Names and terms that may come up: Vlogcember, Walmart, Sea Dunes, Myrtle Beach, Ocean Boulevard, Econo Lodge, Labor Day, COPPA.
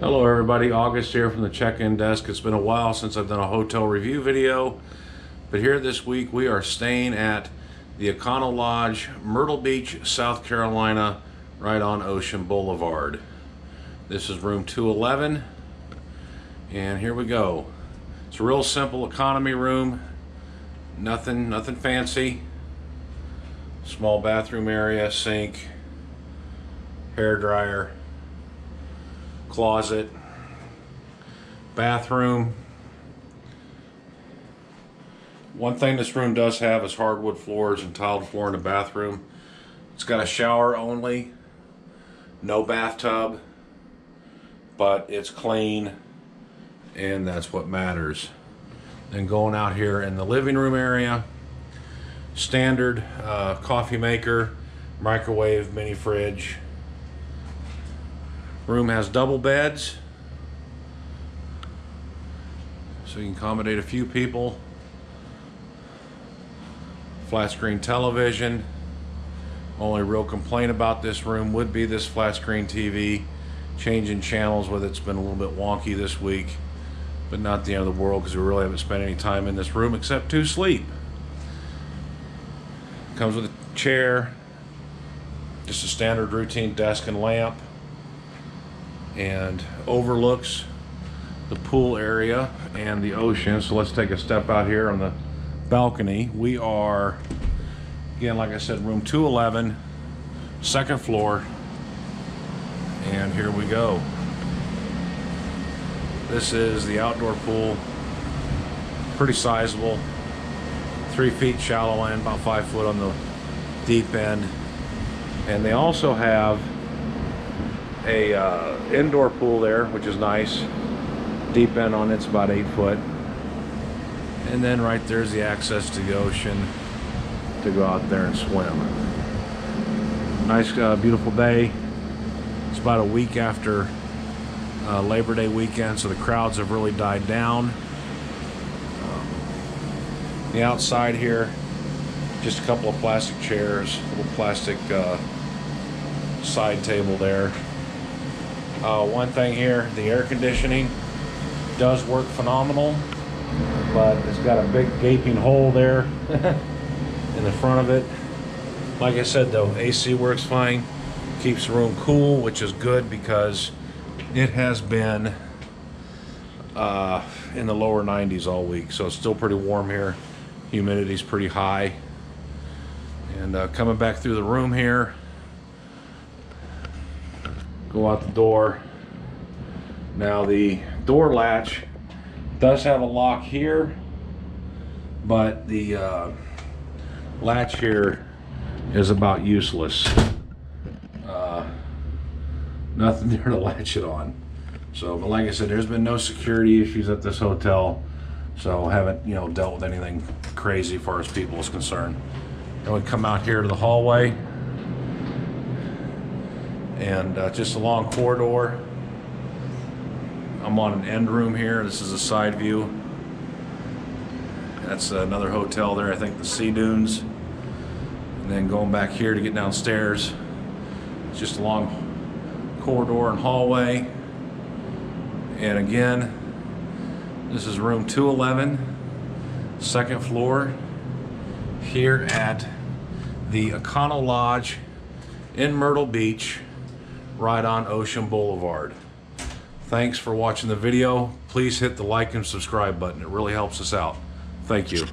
Hello everybody, August here from the check-in desk. It's been a while since I've done a hotel review video, but here this week we are staying at the Econo Lodge, Myrtle Beach, South Carolina, right on Ocean Boulevard. This is room 211, and here we go. It's a real simple economy room, nothing fancy. Small bathroom area, sink, hair dryer, closet, bathroom. One thing this room does have is hardwood floors and tiled floor in the bathroom. It's got a shower only, no bathtub, but it's clean, and that's what matters. Then going out here in the living room area, standard coffee maker, microwave, mini fridge. Room has double beds, so you can accommodate a few people. Flat screen television. Only real complaint about this room would be this flat screen TV. Changing channels with it's been a little bit wonky this week, but not the end of the world because we really haven't spent any time in this room except to sleep. Comes with a chair, just a standard routine desk and lamp, and overlooks the pool area and the ocean. So let's take a step out here on the balcony. We are, again, like I said, room 211, second floor, and here we go. This is the outdoor pool, pretty sizable, 3 feet shallow end, about 5 foot on the deep end. And they also have a indoor pool there, which is nice. Deep end on it's about 8 foot. And then right there's the access to the ocean to go out there and swim. Nice, beautiful day. It's about a week after Labor Day weekend, so the crowds have really died down. The outside here, just a couple of plastic chairs, a little plastic side table there. One thing here, the air conditioning does work phenomenal, but it's got a big gaping hole there in the front of it. Like I said though, AC works fine, keeps the room cool, which is good because it has been in the lower 90s all week, so it's still pretty warm here. Humidity's pretty high. And coming back through the room here, go out the door. Now the door latch does have a lock here, but the latch here is about useless. Nothing there to latch it on. So, but like I said, there's been no security issues at this hotel, so haven't, you know, dealt with anything crazy as far as people is concerned. And we come out here to the hallway, and just a long corridor. I'm on an end room here. This is a side view. That's another hotel there, I think the Sea Dunes. And then going back here to get downstairs, it's just a long corridor and hallway. And again, this is room 211, second floor, here at the Econo Lodge in Myrtle Beach, right on Ocean Boulevard. Thanks for watching the video. Please hit the like and subscribe button. It really helps us out. Thank you.